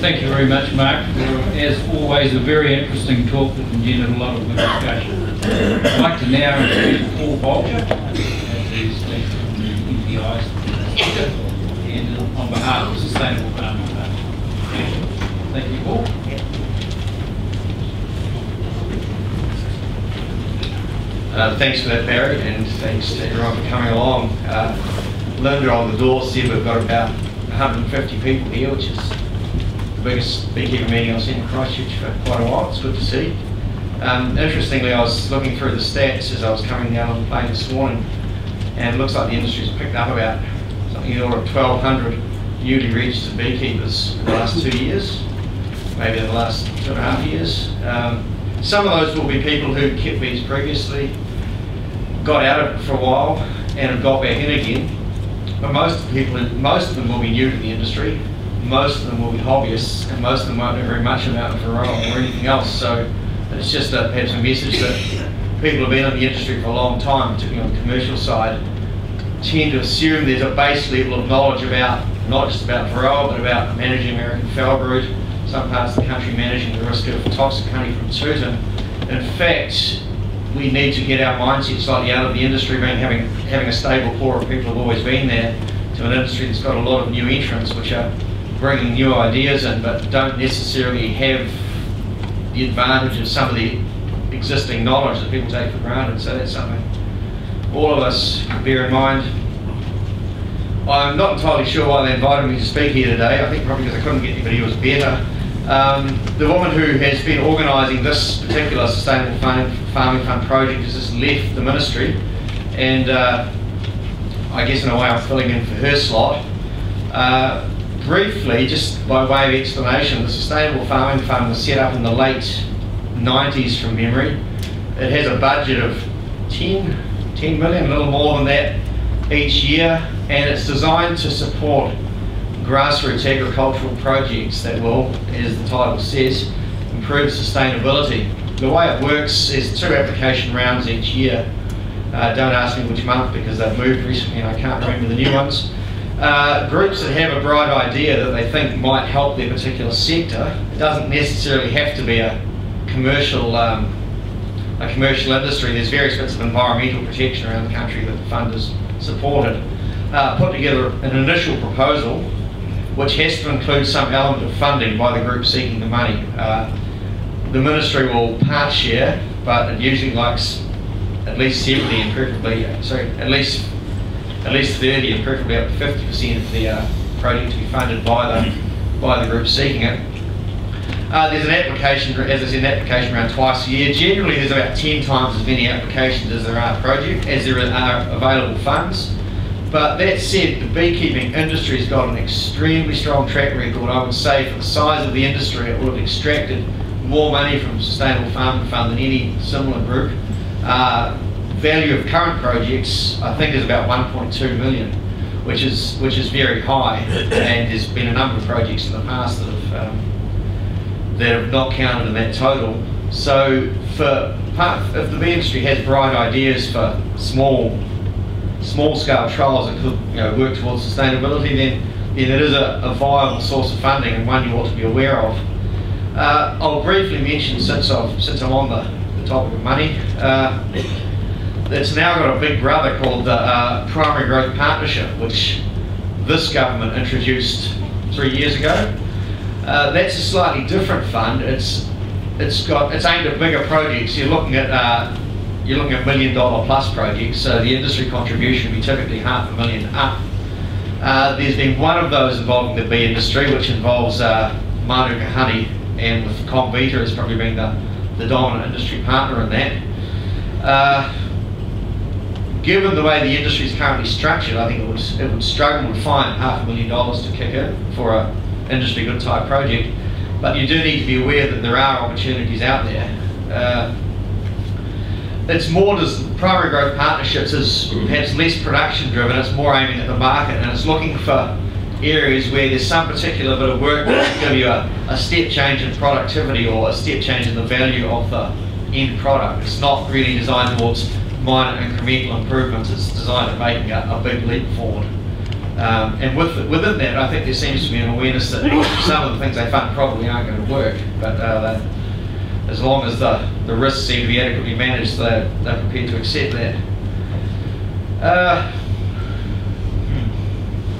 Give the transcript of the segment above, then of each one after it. Thank you very much, Mark. As always, a very interesting talk that engendered a lot of good discussion. I'd like to now introduce Paul Bolger, who's from the MPI, and on behalf of Sustainable Farming Fund. Thank you, Paul. Thanks for that, Barry, and thanks to everyone for coming along. Linda on the door said we've got about 150 people here, which is the biggest big meeting I've seen in Christchurch for quite a while. It's good to see. Interestingly, I was looking through the stats as I was coming down on the plane this morning, and it looks like the industry's picked up about something in the order of 1,200 newly registered beekeepers in the last 2 years, maybe in the last 2.5 years. Some of those will be people who kept bees previously, got out of it for a while, and have got back in again. But most of them will be new to the industry. Most of them will be hobbyists, and most of them won't know very much about Varroa or anything else. So it's just a, perhaps a message that people have been in the industry for a long time, particularly on the commercial side, tend to assume there's a base level of knowledge about, not just about Varroa, but about managing American Foulbrood, some parts of the country managing the risk of toxic honey from Susan. In fact, we need to get our mindset slightly out of the industry, being having a stable core of people who've always been there, to an industry that's got a lot of new entrants which are bringing new ideas in, but don't necessarily have the advantage of some of the existing knowledge that people take for granted. So that's something all of us bear in mind. I'm not entirely sure why they invited me to speak here today. I think probably because I couldn't get anybody who was better. The woman who has been organising this particular Sustainable Farming Fund project has just left the ministry, and I guess in a way I'm filling in for her slot. Briefly, just by way of explanation, the Sustainable Farming Fund was set up in the late 90s from memory. It has a budget of 10 million, a little more than that, each year, and it's designed to support grassroots agricultural projects that will, as the title says, improve sustainability. The way it works is 2 application rounds each year. Don't ask me which month because they've moved recently and I can't remember the new ones. Groups that have a bright idea that they think might help their particular sector, it doesn't necessarily have to be a commercial industry. There's various bits of environmental protection around the country that the fund has supported. Put together an initial proposal which has to include some element of funding by the group seeking the money. The ministry will part share, but it usually likes at least 30 and preferably up to 50% of the project to be funded by the group seeking it. There's an application, as I said, an application round twice a year. Generally there's about 10 times as many applications as there are available funds. But that said, the beekeeping industry has got an extremely strong track record. I would say for the size of the industry, it would have extracted more money from the Sustainable Farming Fund than any similar group. Value of current projects, I think, is about 1.2 million, which is very high. And there's been a number of projects in the past that have not counted in that total. So, if the bee industry has bright ideas for small-scale trials that could work towards sustainability, then it is a viable source of funding and one you ought to be aware of. I'll briefly mention, since I'm on the topic of money. It's now got a big brother called the Primary Growth Partnership, which this government introduced 3 years ago. That's a slightly different fund. It's aimed at bigger projects. You're looking at $1 million plus projects, so the industry contribution would be typically $500,000 up. There's been one of those involving the bee industry, which involves Manuka honey, and with Comvita has probably been the dominant industry partner in that. Given the way the industry is currently structured, I think it would struggle to find $500,000 to kick in for an industry good type project. But you do need to be aware that there are opportunities out there. Primary Growth Partnerships is perhaps less production driven. It's more aiming at the market, and it's looking for areas where there's some particular bit of work that can give you a step change in productivity or a step change in the value of the end product. It's not really designed towards minor incremental improvements. It's designed at making a big leap forward. And within that, I think there seems to be an awareness that some of the things they fund probably aren't going to work, but as long as the risks seem to be adequately managed, they're prepared to accept that.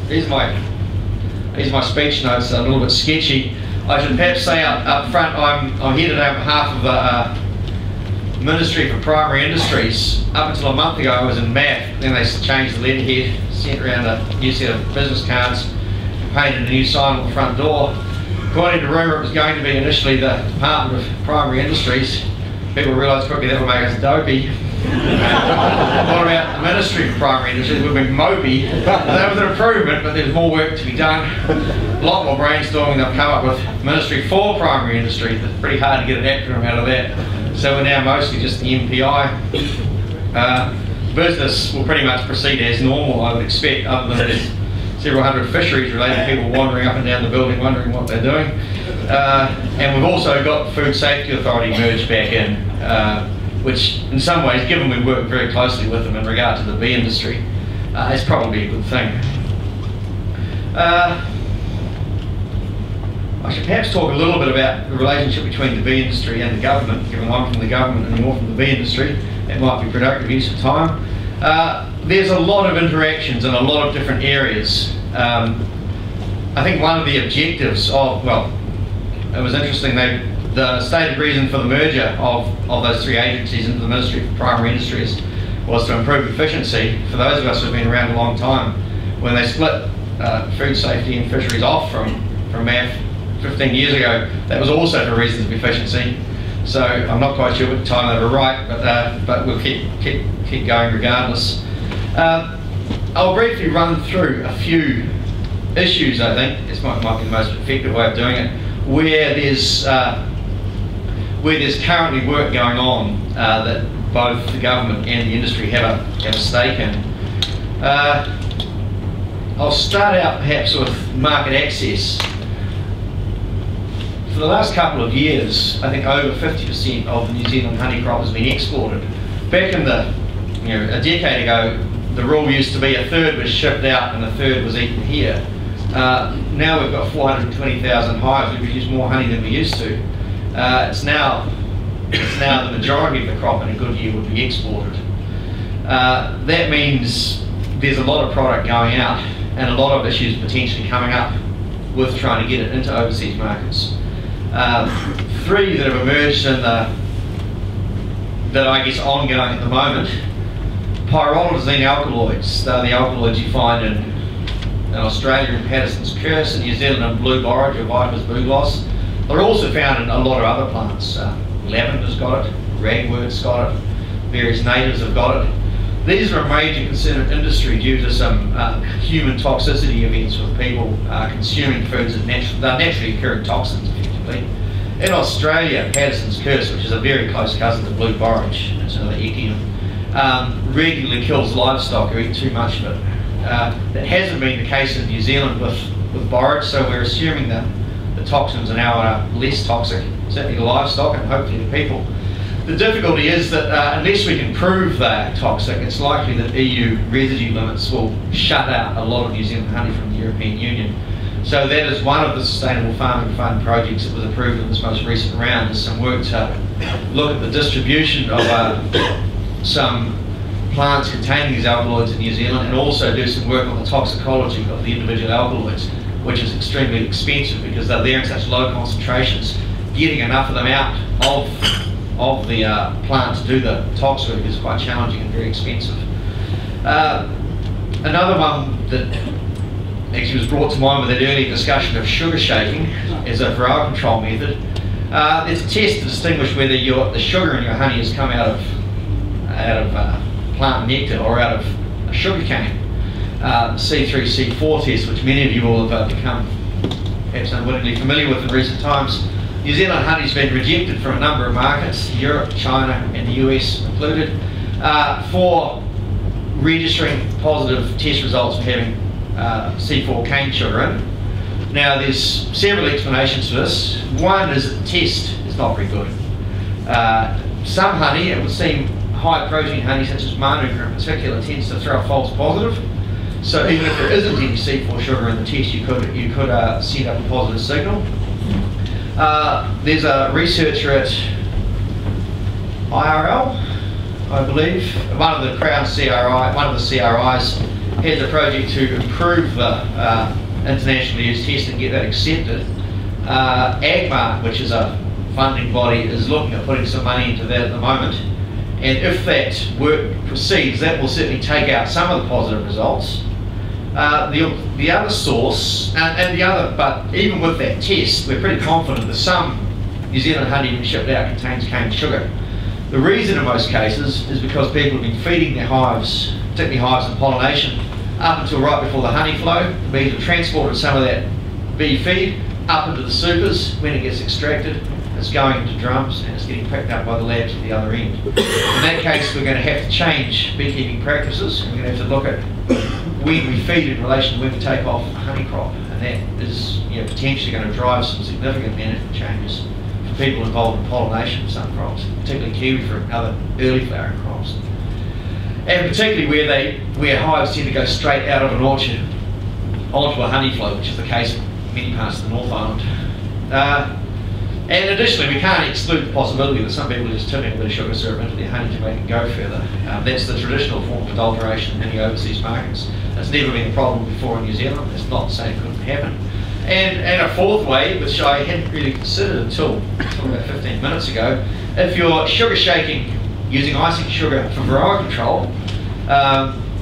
Here's my speech notes, a little bit sketchy. I should perhaps say up front, I'm here today on behalf of the Ministry for Primary Industries. Up until a month ago I was in MAF, then they changed the letterhead, sent around a new set of business cards, painted a new sign on the front door. According to rumour, it was going to be initially the Department of Primary Industries. People realised quickly that would make us dopey. What about the Ministry for Primary Industries? We've been mopey. That was an improvement, but there's more work to be done. A lot more brainstorming they've come up with. Ministry for Primary Industries. It's pretty hard to get an acronym out of that. So we're now mostly just the MPI. Business will pretty much proceed as normal, I would expect, other than several hundred fisheries related people wandering up and down the building wondering what they're doing. And we've also got Food Safety Authority merged back in, which in some ways, given we work very closely with them in regard to the bee industry, is probably a good thing. I should perhaps talk a little bit about the relationship between the bee industry and the government, given I'm from the government and you're from the bee industry. That might be productive use of time. There's a lot of interactions in a lot of different areas. I think one of the objectives of, well, it was interesting, the stated reason for the merger of those three agencies into the Ministry for Primary Industries was to improve efficiency. For those of us who have been around a long time, when they split food safety and fisheries off from MAF 15 years ago, that was also for reasons of efficiency. So I'm not quite sure what time they were right, but we'll keep going regardless. I'll briefly run through a few issues, I think. This might be the most effective way of doing it, where there's currently work going on that both the government and the industry have a stake in. I'll start out perhaps with market access. For the last couple of years, I think over 50% of the New Zealand honey crop has been exported. Back in a decade ago, the rule used to be a third was shipped out and a third was eaten here. Now we've got 420,000 hives. We produce more honey than we used to. It's now the majority of the crop in a good year will be exported. That means there's a lot of product going out and a lot of issues potentially coming up with trying to get it into overseas markets. Three that have emerged that I guess ongoing at the moment. Pyrrolidazine alkaloids, they're the alkaloids you find in Australia in Patterson's Curse, in New Zealand in Blue Borage or Viper's Bugloss. They're also found in a lot of other plants. Lavender's got it, ragwort's got it, various natives have got it. These are a major concern in industry due to some human toxicity events with people consuming foods that they're naturally occurring toxins effectively. In Australia, Patterson's Curse, which is a very close cousin to Blue Borage, it's another echinum, regularly kills livestock who eat too much of it. That hasn't been the case in New Zealand with borage, so we're assuming that the toxins are now less toxic, certainly to livestock and hopefully to people. The difficulty is that unless we can prove they're toxic, it's likely that EU residue limits will shut out a lot of New Zealand honey from the European Union. So that is one of the Sustainable Farming Fund projects that was approved in this most recent round. There's some work to look at the distribution of some plants containing these alkaloids in New Zealand, and also do some work on the toxicology of the individual alkaloids, which is extremely expensive because they're there in such low concentrations. Getting enough of them out of the plant to do the tox work is quite challenging and very expensive. Another one that actually was brought to mind with that earlier discussion of sugar shaking as a varroa control method. It's a test to distinguish whether the sugar in your honey has come out of plant nectar or out of a sugar cane. C3, C4 test, which many of you all have become perhaps unwittingly familiar with in recent times. New Zealand honey's been rejected from a number of markets, Europe, China and the US included, for registering positive test results for having C4 cane sugar in. Now there's several explanations for this. One is that the test is not very good. Some honey, it would seem high protein honey such as Manuka in particular, tends to throw a false positive. So even if there isn't any C4 sugar in the test, you could send up a positive signal. There's a researcher at IRL, I believe, one of the Crown CRI, one of the CRIs, has a project to improve the international use test and get that accepted. AGMA, which is a funding body, is looking at putting some money into that at the moment. And if that work proceeds, that will certainly take out some of the positive results. The other source, but even with that test, we're pretty confident that some New Zealand honey being shipped out contains cane sugar. The reason in most cases is because people have been feeding their hives, particularly hives and pollination, up until right before the honey flow. The bees have transported some of that bee feed up into the supers. When it gets extracted, it's going into drums and it's getting picked up by the labs at the other end. In that case, we're going to have to change beekeeping practices. We're going to have to look at when we feed in relation to when we take off a honey crop, and that is, you know, potentially going to drive some significant management changes for people involved in pollination of some crops, particularly kiwi fruit and other early flowering crops, and particularly where hives tend to go straight out of an orchard onto a honey flow, which is the case in many parts of the North Island. And additionally, we can't exclude the possibility that some people are just turning a bit of sugar syrup into their honey to make it go further. That's the traditional form of adulteration in many overseas markets. It's never been a problem before in New Zealand. It's not to say it couldn't happen. And a fourth way, which I hadn't really considered until about 15 minutes ago, if you're sugar shaking using icing sugar for Varroa control,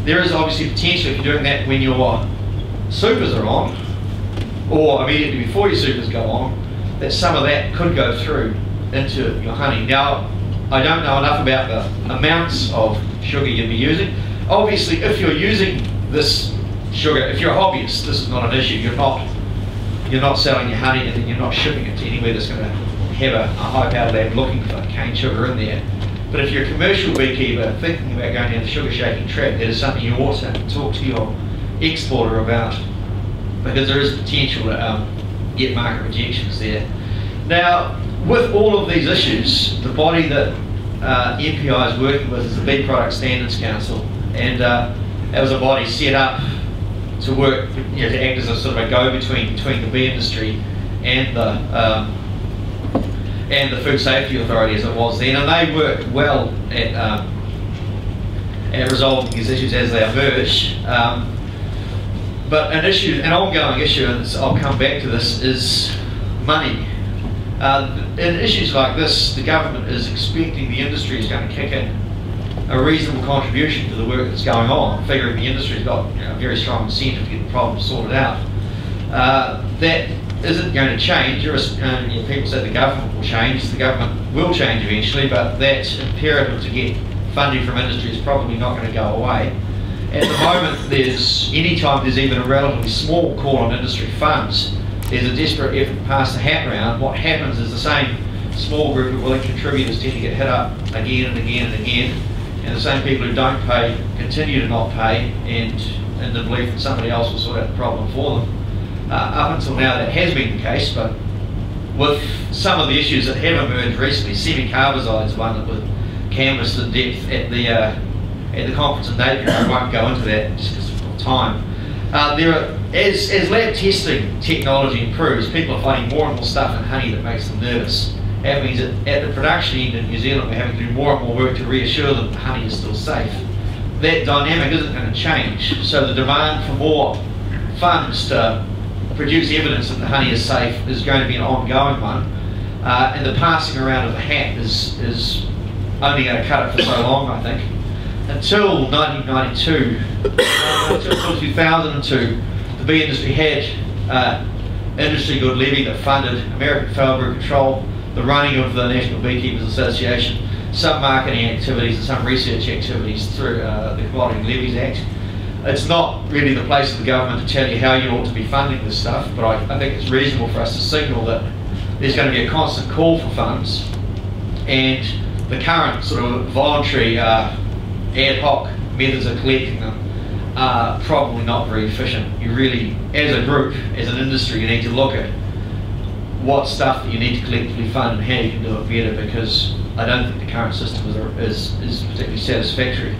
there is obviously potential, if you're doing that when your supers are on, or immediately before your supers go on, that some of that could go through into your honey. Now, I don't know enough about the amounts of sugar you'd be using. Obviously, if you're using this sugar, if you're a hobbyist, this is not an issue. You're not selling your honey, and then you're not shipping it to anywhere that's going to have a high power lab looking for cane sugar in there. But if you're a commercial beekeeper thinking about going down the sugar shaking track, that is something you ought to talk to your exporter about, because there is potential to get market rejections there. Now, with all of these issues, the body that MPI is working with is the Bee Product Standards Council, and it was a body set up to work, you know, to act as a sort of a go-between between the bee industry and the Food Safety Authority, as it was then, and they work well at resolving these issues as they emerge. But an issue, an ongoing issue, and I'll come back to this, is money. In issues like this, the government is expecting the industry is going to kick in a reasonable contribution to the work that's going on, figuring the industry's got, you know, a very strong incentive to get the problem sorted out. That isn't going to change. You know, people say the government will change. The government will change eventually, but that imperative to get funding from industry is probably not going to go away. At the moment, any time there's even a relatively small call on industry funds, there's a desperate effort to pass the hat round. What happens is the same small group of willing contributors tend to get hit up again and again and again, and the same people who don't pay continue to not pay, and in the belief that somebody else will sort out the problem for them. Up until now, that has been the case, but with some of the issues that have emerged recently, semi-carbazide is one that was canvassed in depth at the conference in Napier. I won't go into that just for time. As lab testing technology improves, people are finding more and more stuff in honey that makes them nervous. That means that at the production end in New Zealand, we're having to do more and more work to reassure them that honey is still safe. That dynamic isn't going to change, so the demand for more funds to produce evidence that the honey is safe is going to be an ongoing one, and the passing around of the hat is only going to cut it for so long, I think. Until 2002, the bee industry had industry good levy that funded American Foulbrood control, the running of the National Beekeepers Association, some marketing activities and some research activities through the Commodity Levies Act. It's not really the place of the government to tell you how you ought to be funding this stuff, but I think it's reasonable for us to signal that there's going to be a constant call for funds, and the current sort of voluntary ad hoc methods of collecting them are probably not very efficient. You really, as a group, as an industry, you need to look at what stuff that you need to collectively fund and how you can do it better, because I don't think the current system is particularly satisfactory.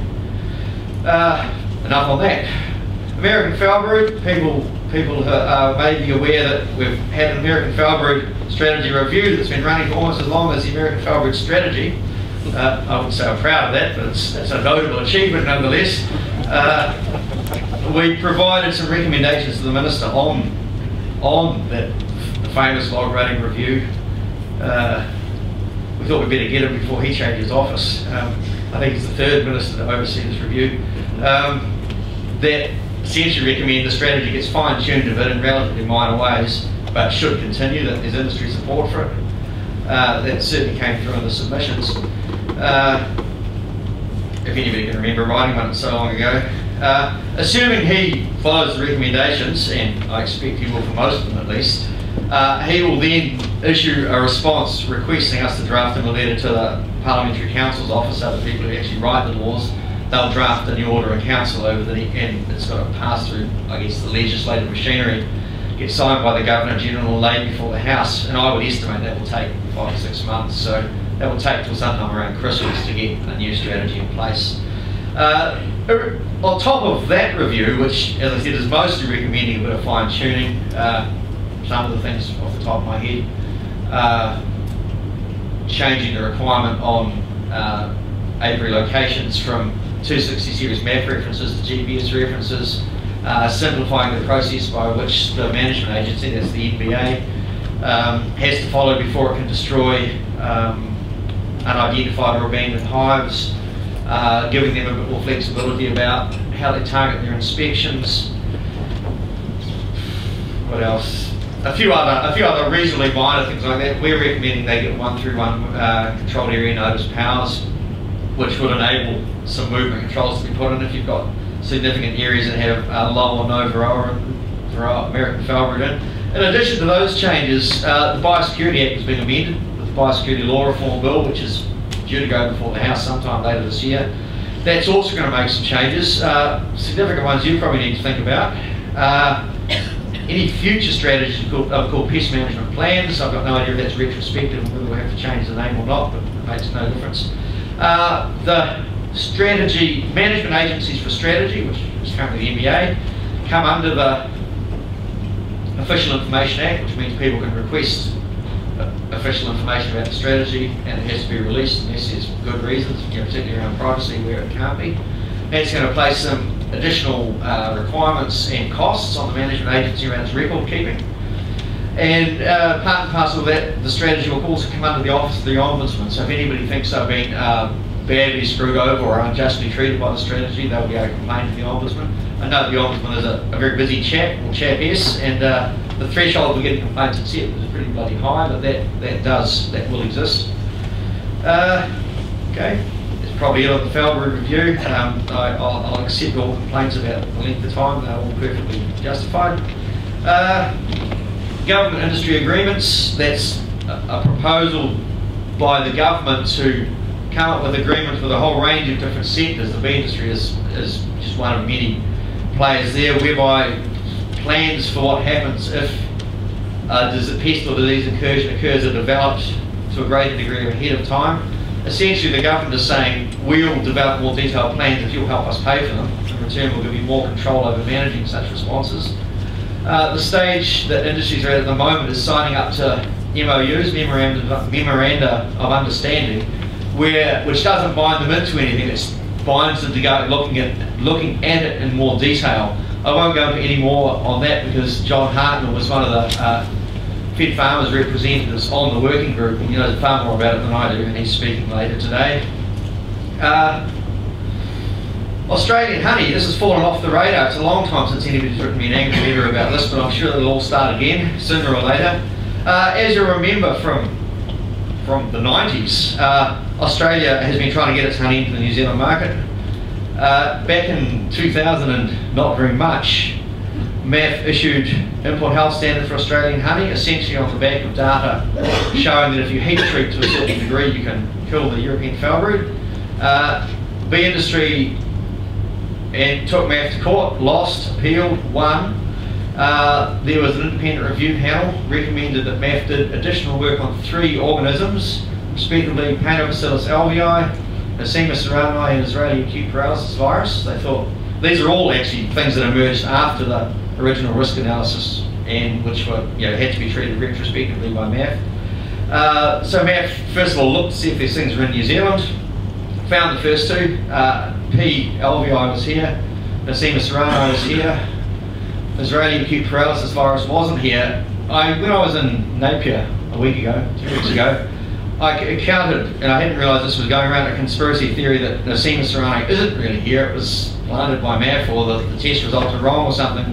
Enough on that. American Foulbrood, people may be aware that we've had an American Foulbrood strategy review that's been running for almost as long as the American Foulbrood strategy. I wouldn't say I'm proud of that, but it's a notable achievement nonetheless. We provided some recommendations to the Minister on that famous log running review. We thought we'd better get him before he changes office. I think he's the third Minister to oversee this review. That essentially recommend the strategy gets fine-tuned a bit in relatively minor ways, but should continue, that there's industry support for it. That certainly came through in the submissions. If anybody can remember writing one so long ago. Assuming he follows the recommendations, and I expect he will for most of them at least, he will then issue a response requesting us to draft him a letter to the Parliamentary Council's office, so the people who actually write the laws, they'll draft a new order of council over the and it's got to pass through, I guess, the legislative machinery, get signed by the Governor-General, laid before the House, and I would estimate that will take 5 or 6 months, so that will take till sometime around Christmas to get a new strategy in place. On top of that review, which as I said is mostly recommending a bit of fine tuning, some of the things off the top of my head, changing the requirement on apiary locations from 260 series MAF references to GPS references, simplifying the process by which the management agency, that's the NBA, has to follow before it can destroy unidentified or abandoned hives, giving them a bit more flexibility about how they target their inspections. What else? A few other reasonably minor things like that. We're recommending they get 1-through-1 controlled area notice powers, which would enable some movement controls to be put in if you've got significant areas that have low or no Varroa American Foulbrood in. In addition to those changes, the Biosecurity Act has been amended with the Biosecurity Law Reform Bill, which is due to go before the House sometime later this year. That's also going to make some changes, significant ones you probably need to think about. Any future strategies are called pest management plans. I've got no idea if that's retrospective and whether we'll have to change the name or not, but it makes no difference. The strategy, management agencies for strategy, which is currently the NBA, come under the Official Information Act, which means people can request official information about the strategy and it has to be released unless there's good reasons, particularly around privacy where it can't be. That's going to place some additional requirements and costs on the management agency around its record keeping. And part and parcel of that, the strategy will also come under the Office of the Ombudsman. So if anybody thinks they've been badly screwed over or unjustly treated by the strategy, they'll be able to complain to the Ombudsman. I know the Ombudsman is a very busy chap, or chap-ess, and the threshold for getting complaints accepted is pretty bloody high, but that will exist. Okay, it's probably it on the Foulbrood review. I'll accept all complaints about the length of time, they're all perfectly justified. Government industry agreements, that's a proposal by the government to come up with agreements with a whole range of different sectors. The bee industry is just one of many players there, whereby plans for what happens if a pest or disease incursion occurs are developed to a greater degree ahead of time. Essentially the government is saying, we'll develop more detailed plans if you'll help us pay for them. In return we'll give you more control over managing such responses. The stage that industries are at the moment is signing up to MOUs, Memoranda of Understanding, which doesn't bind them into anything, it binds them to go looking at it in more detail. I won't go into any more on that because John Hartnell was one of the Fed Farmers representatives on the working group, and he knows far more about it than I do, and he's speaking later today. Australian honey, this has fallen off the radar. It's a long time since anybody's written me an angry letter about this, but I'm sure it'll all start again, sooner or later. As you remember from the 90s, Australia has been trying to get its honey into the New Zealand market. Back in 2000 and not very much, MAF issued import health standard for Australian honey, essentially on the back of data showing that if you heat treat to a certain degree you can kill the European Foulbrood. Bee industry took MAF to court, lost, appealed, won. There was an independent review panel recommended that MAF did additional work on 3 organisms, respectively Paenibacillus alvei, Nosema ceranae and Israeli acute paralysis virus. They thought these are all actually things that emerged after the original risk analysis, and which were, you know, had to be treated retrospectively by MAF. So MAF first of all looked to see if these things were in New Zealand, found the first two. P. alvei was here, Nosema ceranae was here, Israeli acute paralysis virus wasn't here. When I was in Napier a week ago, 2 weeks ago, I counted, and I hadn't realised this was going around, a conspiracy theory that Nosema ceranae isn't really here. It was planted by MAF, or the test results were wrong or something,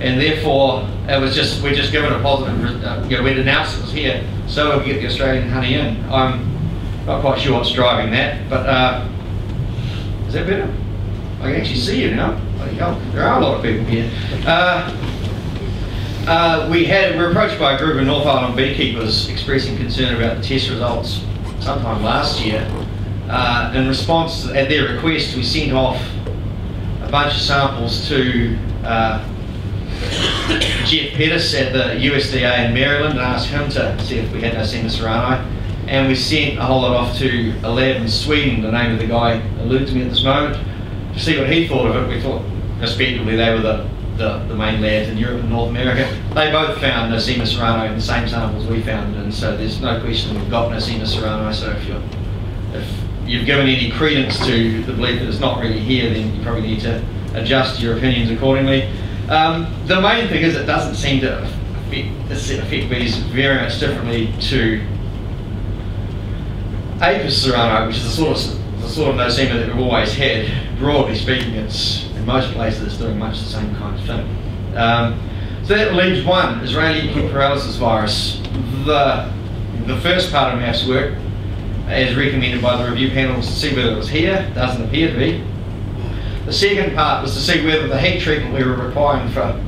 and therefore it was just, we're just given a positive, you know, we'd announced it was here, so we get the Australian honey in. I'm not quite sure what's driving that, but is that better? I can actually see you now. There are a lot of people here. We were approached by a group of North Island beekeepers expressing concern about the test results sometime last year. In response, at their request, we sent off a bunch of samples to Jeff Pettis at the USDA in Maryland and asked him to see if we had Nosema ceranae. And we sent a whole lot off to a lab in Sweden, the name of the guy eludes me at this moment, to see what he thought of it. We thought, respectively, they were the main labs in Europe and North America. They both found Nosema ceranae in the same samples we found it in, so there's no question we've got Nosema ceranae. So if you've given any credence to the belief that it's not really here, then you probably need to adjust your opinions accordingly. The main thing is it doesn't seem to affect bees very much differently to Apis ceranae, which is the sort of Nosema that we've always had. Broadly speaking, it's, in most places, it's doing much the same kind of thing. So that leaves one, Israeli acute paralysis virus. The first part of MAF's work, as recommended by the review panel, was to see whether it was here. Doesn't appear to be. The second part was to see whether the heat treatment we were requiring for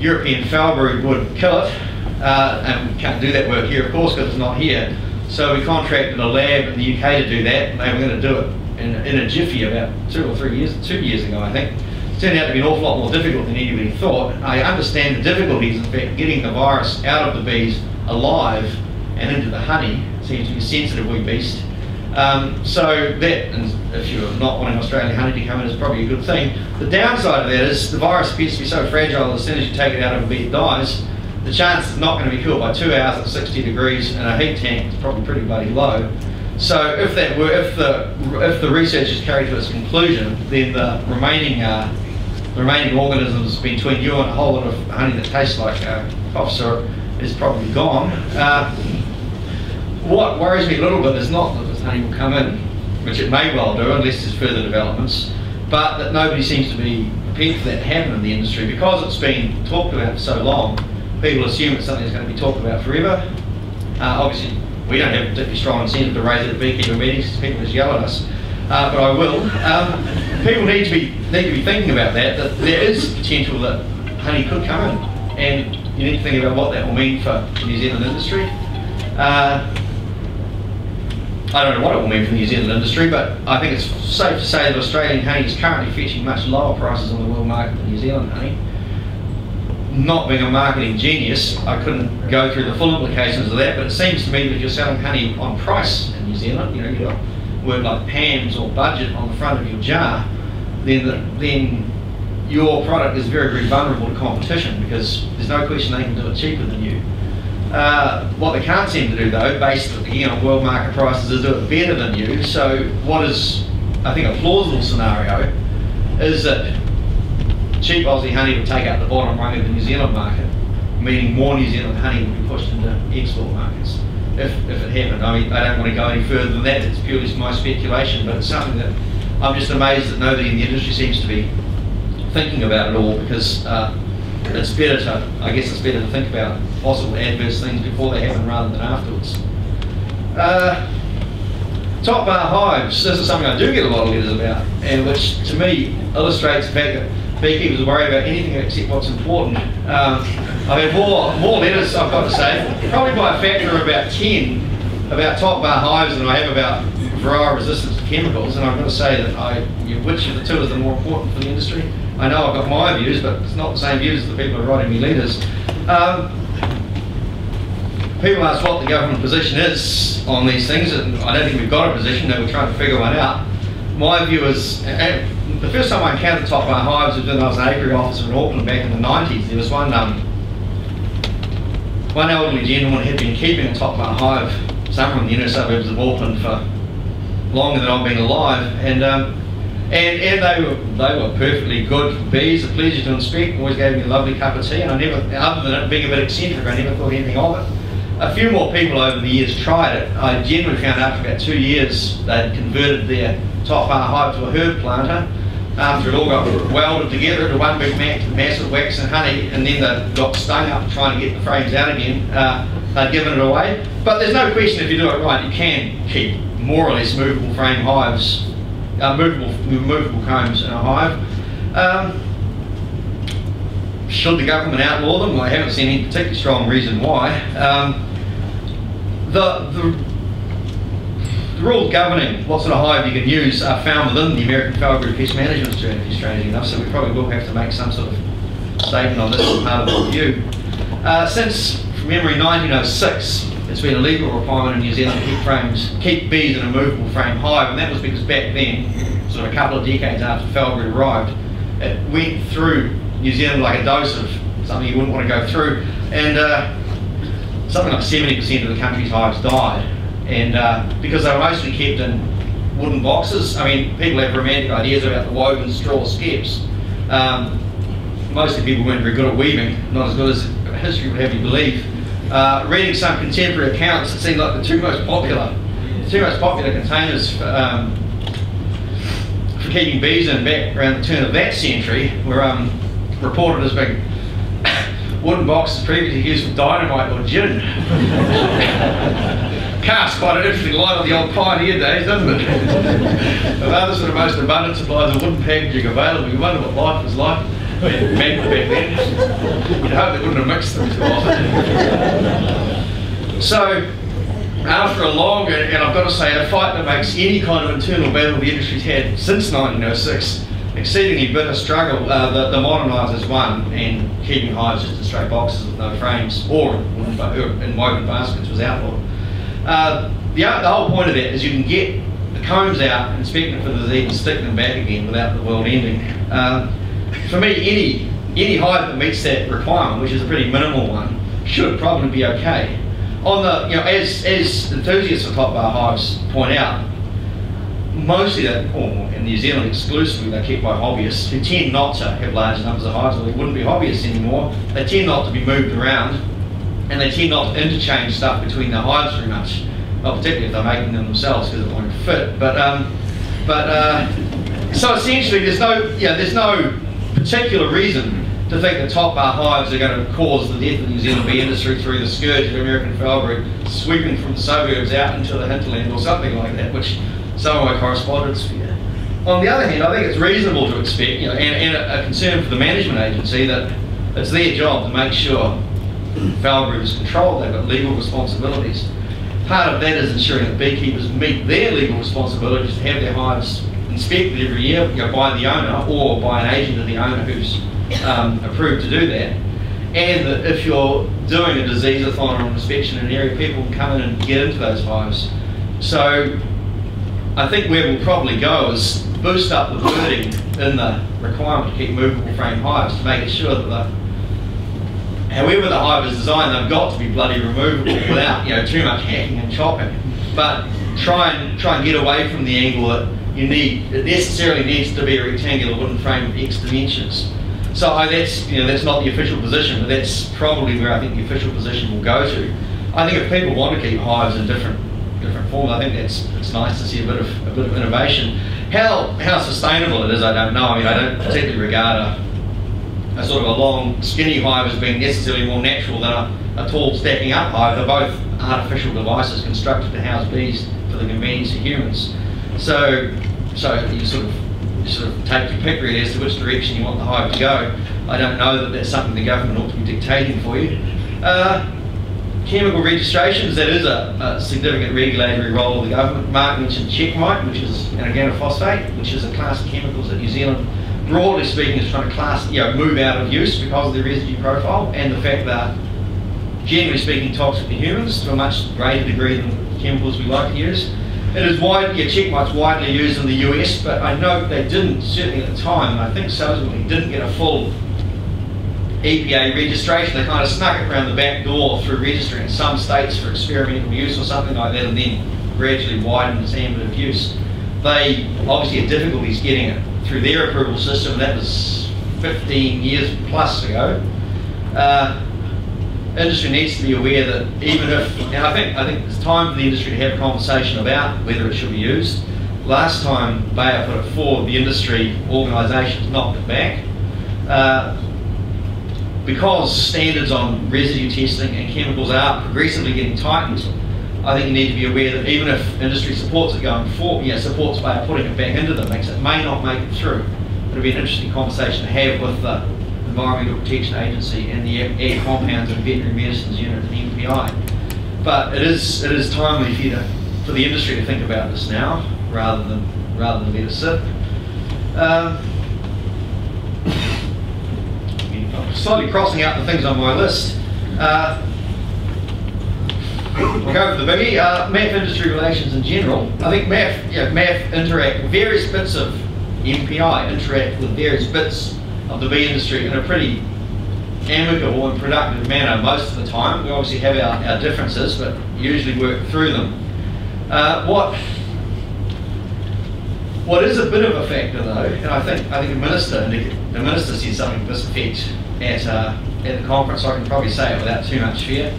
European foulbrood would kill it. And we can't do that work here, of course, because it's not here. So we contracted a lab in the UK to do that, and they were going to do it in a jiffy about 2 years ago, I think. It turned out to be an awful lot more difficult than anybody thought. I understand the difficulties, in fact, getting the virus out of the bees alive and into the honey. Seems to be a sensitive wee beast. So that, and if you're not wanting Australian honey to come in, is probably a good thing. The downside of that is the virus appears to be so fragile, as soon as you take it out of a bee, it dies. The chance it's not going to be cured by 2 hours at 60 degrees in a heat tank is probably pretty bloody low. So if that were, if the research is carried to its conclusion, then the remaining organisms between you and a whole lot of honey that tastes like cough syrup is probably gone. What worries me a little bit is not that this honey will come in, which it may well do, unless there's further developments, but that nobody seems to be prepared for that to happen in the industry. Because it's been talked about for so long, people assume it's something that's going to be talked about forever. Obviously, we don't have a particularly strong incentive to raise it at beekeeper meetings because people just yell at us, but I will. People need to be thinking about that, that there is potential that honey could come in, and you need to think about what that will mean for the New Zealand industry. I don't know what it will mean for the New Zealand industry, but I think it's safe to say that Australian honey is currently fetching much lower prices on the world market than New Zealand honey. Not being a marketing genius, I couldn't go through the full implications of that, but it seems to me that if you're selling honey on price in New Zealand, you know, you've got a word like PAMS or budget on the front of your jar, then your product is very, very vulnerable to competition, because there's no question they can do it cheaper than you. What they can't seem to do, though, based again on world market prices, is do it better than you. So what is, I think, a plausible scenario is that cheap Aussie honey would take up the bottom rung of the New Zealand market, meaning more New Zealand honey would be pushed into export markets, if it happened. I mean, I don't want to go any further than that, it's purely my speculation, but it's something that I'm just amazed that nobody in the industry seems to be thinking about at all, because I guess it's better to think about possible adverse things before they happen rather than afterwards. Top bar hives, this is something I do get a lot of letters about, and which to me illustrates the fact that beekeepers worry about anything except what's important. I've had more letters, I've got to say, probably by a factor of about 10 about top bar hives than I have about Varroa resistance to chemicals, and I've got to say that which of the two is the more important for the industry? I know I've got my views, but it's not the same views as the people who are writing me letters. People ask what the government position is on these things, and I don't think we've got a position, though we're trying to figure one out. My view is, the first time I countertopped my hives was when I was an apiary officer in Auckland back in the 90s. There was one elderly gentleman who had been keeping on top of my hive somewhere in the inner suburbs of Auckland for longer than I've been alive, and they were perfectly good bees, a pleasure to inspect, always gave me a lovely cup of tea, and I never, other than it being a bit eccentric, I never thought anything of it. A few more people over the years tried it. I generally found after about 2 years they'd converted their top bar hive to a herb planter. After it all got welded together into one big mass of wax and honey, and then they got stung up trying to get the frames out again, they'd given it away. But there's no question, if you do it right, you can keep more or less movable frame hives, movable combs in a hive. Should the government outlaw them? Well, I haven't seen any particularly strong reason why. The rules governing what sort of hive you can use are found within the American Foulbrood Pest Management Strategy, strangely enough, so we probably will have to make some sort of statement on this as part of the review. Since, from memory, 1906, it's been a legal requirement in New Zealand to keep bees in a movable frame hive, and that was because back then, sort of a couple of decades after Foulbrood arrived, it went through New Zealand like a dose of something you wouldn't want to go through, and something like 70% of the country's hives died, and because they were mostly kept in wooden boxes. I mean, people have romantic ideas about the woven straw skeps. Mostly people weren't very good at weaving, not as good as history would have you believe. Reading some contemporary accounts, it seemed like the two most popular containers for keeping bees in back around the turn of that century were reported as being wooden boxes previously used for dynamite or gin. Cast quite an interesting light on the old pioneer days, doesn't it? If others were the most abundant supplies of wooden packaging available, you wonder what life was like. Men back then. You'd hope they wouldn't have mixed them too often. So, after a long, and I've got to say, a fight that makes any kind of internal battle the industry's had since 1906 exceedingly bitter struggle, the modernisers won, and keeping hives just in straight boxes with no frames or in woven baskets was outlawed. The whole point of that is you can get the combs out, inspect them for disease, and stick them back again without the world ending. For me, any hive that meets that requirement, which is a pretty minimal one, should probably be okay. On the, you know, as enthusiasts for top bar hives point out, mostly that, or in New Zealand exclusively, they're kept by hobbyists who tend not to have large numbers of hives, or they wouldn't be hobbyists anymore. They tend not to be moved around, and they tend not to interchange stuff between their hives very much. Well, particularly if they're making them themselves, because it won't fit. So essentially, there's no particular reason to think that top bar hives are going to cause the death of the New Zealand bee industry through the scourge of American foulbrood sweeping from the suburbs out into the hinterland or something like that, which some of my correspondents fear. On the other hand, I think it's reasonable to expect, you know, and a concern for the management agency, that it's their job to make sure foulbrood is controlled. They've got legal responsibilities. Part of that is ensuring that beekeepers meet their legal responsibilities to have their hives inspected every year, you know, by the owner or by an agent of the owner who's approved to do that. And that if you're doing a disease-a-thon or inspection in an area, people can come in and get into those hives. So I think where we'll probably go is boost up the wording in the requirement to keep movable frame hives to make sure that however the hive is designed, they've got to be bloody removable without, you know, too much hacking and chopping. But try and get away from the angle that it necessarily needs to be a rectangular wooden frame of X dimensions. So that's, you know, that's not the official position, but that's probably where I think the official position will go to. I think if people want to keep hives in different form, I think it's nice to see a bit of innovation. How sustainable it is, I don't know. I mean, I don't particularly regard a sort of a long skinny hive as being necessarily more natural than a tall stacking up hive. They're both artificial devices constructed to house bees for the convenience of humans. So you sort of take your pick really as to which direction you want the hive to go. I don't know that that's something the government ought to be dictating for you. Chemical registrations, that is a significant regulatory role of the government. Mark mentioned Checmite, which is an organophosphate, which is a class of chemicals that New Zealand, broadly speaking, is trying to move out of use because of their residue profile and the fact that, generally speaking, toxic to humans to a much greater degree than chemicals we like to use. It is widely, a check mark's widely used in the US, but I know they didn't, certainly at the time, and I think subsequently didn't get a full EPA registration. They kind of snuck it around the back door through registering some states for experimental use or something like that, and then gradually widened its ambit of use. They obviously had difficulties getting it through their approval system. That was 15 years plus ago. Industry needs to be aware that even if, and I think it's time for the industry to have a conversation about whether it should be used. Last time Bayer put it forward, the industry organisations knocked it back. Because standards on residue testing and chemicals are progressively getting tightened, I think you need to be aware that even if industry supports it going forward, supports Bayer putting it back into the mix, it may not make it through. It'll be an interesting conversation to have with the Environmental Protection Agency and the Ag Compounds and Veterinary Medicines Unit at the MPI. But it is timely for the industry to think about this now, rather than let it sit. I'm slightly crossing out the things on my list. We'll go for the biggie. MAF industry relations in general. I think MAF interact, various bits of MPI interact with various bits of the bee industry in a pretty amicable and productive manner most of the time. We obviously have our differences, but usually work through them. What is a bit of a factor though, and I think the minister said something to this effect at the conference, so I can probably say it without too much fear,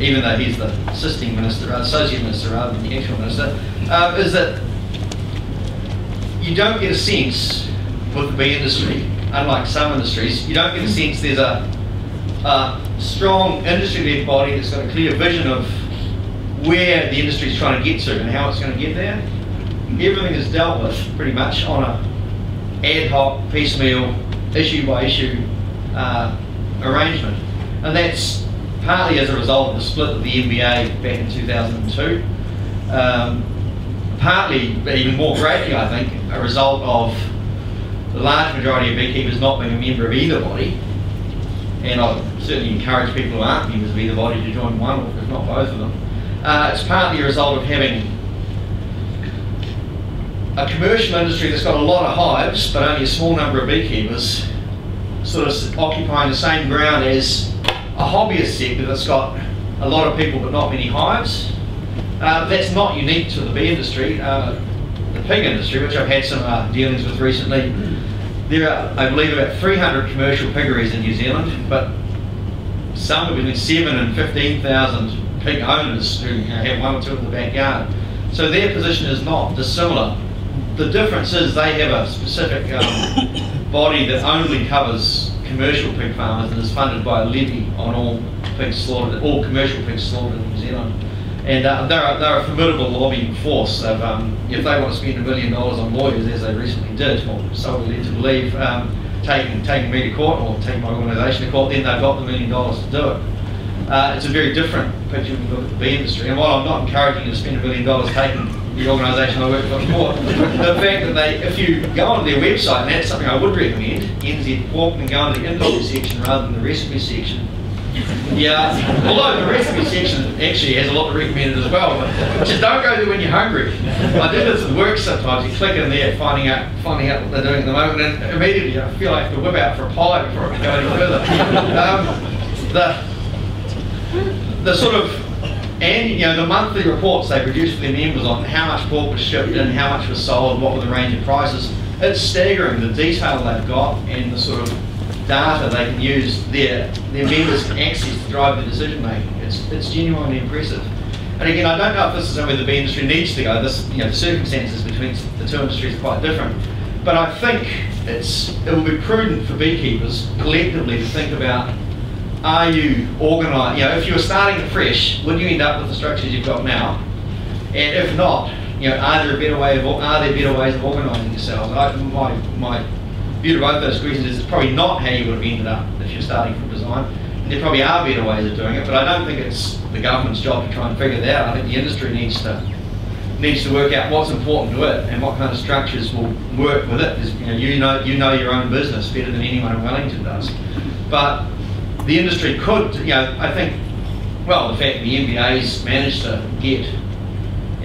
even though he's the associate minister rather than the actual minister, is that you don't get a sense with the bee industry, unlike some industries, you don't get a sense there's a strong industry-led body that's got a clear vision of where the industry's trying to get to and how it's going to get there. Everything is dealt with pretty much on an ad hoc, piecemeal, issue-by-issue arrangement. And that's partly as a result of the split of the NBA back in 2002, partly, but even more greatly, I think, a result of the large majority of beekeepers not being a member of either body, and I certainly encourage people who aren't members of either body to join one, if not both of them. It's partly a result of having a commercial industry that's got a lot of hives, but only a small number of beekeepers, sort of occupying the same ground as a hobbyist sector that's got a lot of people but not many hives. That's not unique to the bee industry. The pig industry, which I've had some dealings with recently, there are, I believe, about 300 commercial piggeries in New Zealand, but somewhere between 7,000 and 15,000 pig owners who have one or two in the backyard. So their position is not dissimilar. The difference is they have a specific body that only covers commercial pig farmers and is funded by a levy on all commercial pigs slaughtered in New Zealand. And they're a formidable lobbying force. If they want to spend $1 million on lawyers, as they recently did, or so we're led to believe, taking me to court or taking my organisation to court, then they've got the $1 million to do it. It's a very different picture of the bee industry. And while I'm not encouraging you to spend $1 million taking the organisation I work for court, the fact that if you go onto their website, and that's something I would recommend, NZ Pork, and go into the industry section rather than the recipe section. Yeah, although the recipe section actually has a lot to recommend as well, but just don't go there when you're hungry. I do this at work sometimes, you click in there finding out what they're doing at the moment, and immediately I feel I have to whip out for a pie before I can go any further. The sort of, and you know, the monthly reports they produce for their members on how much pork was shipped in, how much was sold, what were the range of prices, it's staggering the detail they've got and the sort of data they can use their members can access to drive their decision making. It's genuinely impressive. And again, I don't know if this is where the bee industry needs to go. This, you know, the circumstances between the two industries are quite different. But I think it will be prudent for beekeepers collectively to think about: are you organised? You know, if you were starting fresh, would you end up with the structures you've got now? And if not, you know, are there better ways of organising yourselves? The beauty of both those questions is it's probably not how you would have ended up if you're starting from design. And there probably are better ways of doing it, but I don't think it's the government's job to try and figure that out. I think the industry needs to work out what's important to it and what kind of structures will work with it. You know your own business better than anyone in Wellington does. But the industry could, you know, I think, well, the fact the MBA's managed to get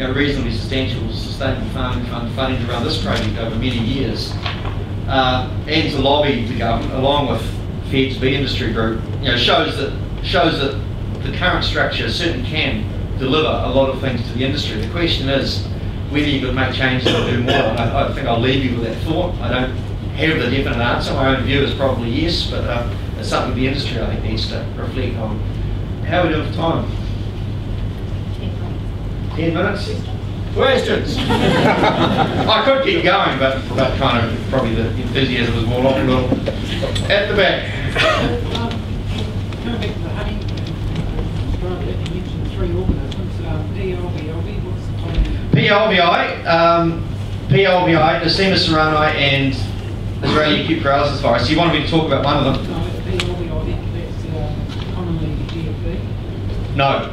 reasonably substantial Sustainable Farming Fund funding to run this project over many years, and to lobby the government along with Fed's bee industry group, shows that the current structure certainly can deliver a lot of things to the industry. The question is whether you could make changes or do more. And I think I'll leave you with that thought. I don't have the definite answer. My own view is probably yes, but it's something the industry, I think, needs to reflect on. How are we doing for time? 10 minutes? Questions? I could keep going, but kind of probably the enthusiasm was more off a little. At the back. Going back to the honey, you mentioned three organisms. P. alvei, what's the point? P. alvei, Nosema ceranae, and Israeli acute paralysis virus. You wanted me to talk about one of them? No, P. alvei, that's commonly GFB. No.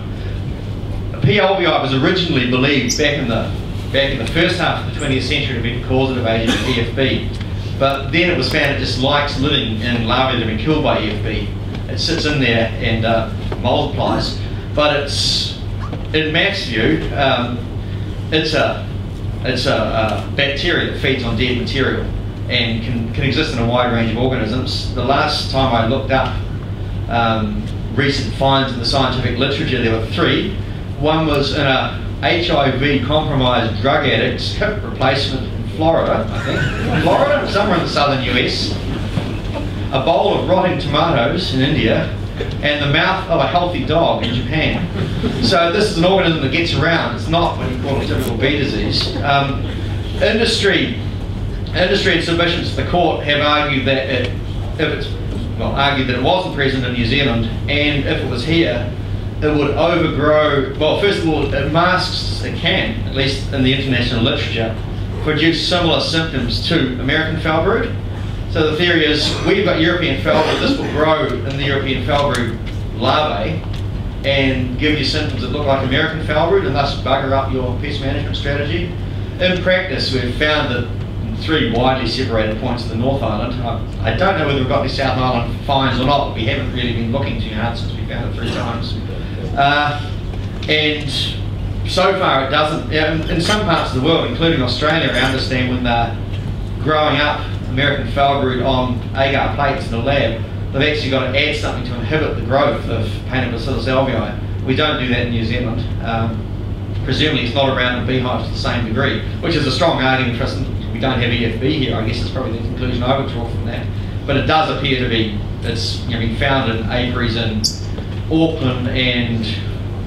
P. alvei was originally believed back in the first half of the 20th century to be the cause of Asian EFB, but then it was found it just likes living in larvae that have been killed by EFB. It sits in there and multiplies, but it's, in Mac's view, it's a bacteria that feeds on dead material and can exist in a wide range of organisms. The last time I looked up recent finds in the scientific literature, there were three. One was in a HIV-compromised drug addict's hip replacement in Florida, I think. Florida? Somewhere in the southern US. A bowl of rotting tomatoes in India, and the mouth of a healthy dog in Japan. So this is an organism that gets around. It's not what you call a typical bee disease. Industry and submissions to the court have argued that it wasn't present in New Zealand, and if it was here, it would overgrow. Well, first of all, it masks, it can, at least in the international literature, produce similar symptoms to American foulbrood. So the theory is, we've got European foulbrood, this will grow in the European foulbrood larvae and give you symptoms that look like American foulbrood and thus bugger up your pest management strategy. In practice, we've found that in three widely separated points of the North Island, I don't know whether we've got any South Island finds or not, but we haven't really been looking too hard since we found it three times. And so far it doesn't. In some parts of the world, including Australia, I understand when they're growing up American foulbrood on agar plates in the lab, they've actually got to add something to inhibit the growth of Paenibacillus alvei. We don't do that in New Zealand. Presumably it's not around the beehives to the same degree, which is a strong argument for us. We don't have EFB here, I guess is probably the conclusion I would draw from that. But it does appear to be, it's been found in apiaries and Auckland and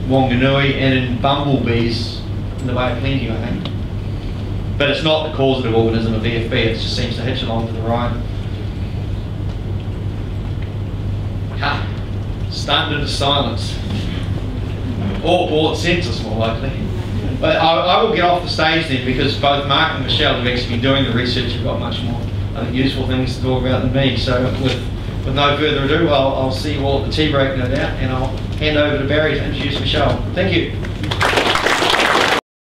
Wanganui and in bumblebees in the Bay of Plenty, I think. But it's not the causative organism of EFB, it just seems to hitch along to the ride. Stunned into silence. Or bored census, more likely. But I will get off the stage then, because both Mark and Michelle have actually been doing the research, have got much more useful things to talk about than me. So with no further ado, I'll see you all at the tea break, no doubt, and I'll hand over to Barry to introduce Michelle. Thank you.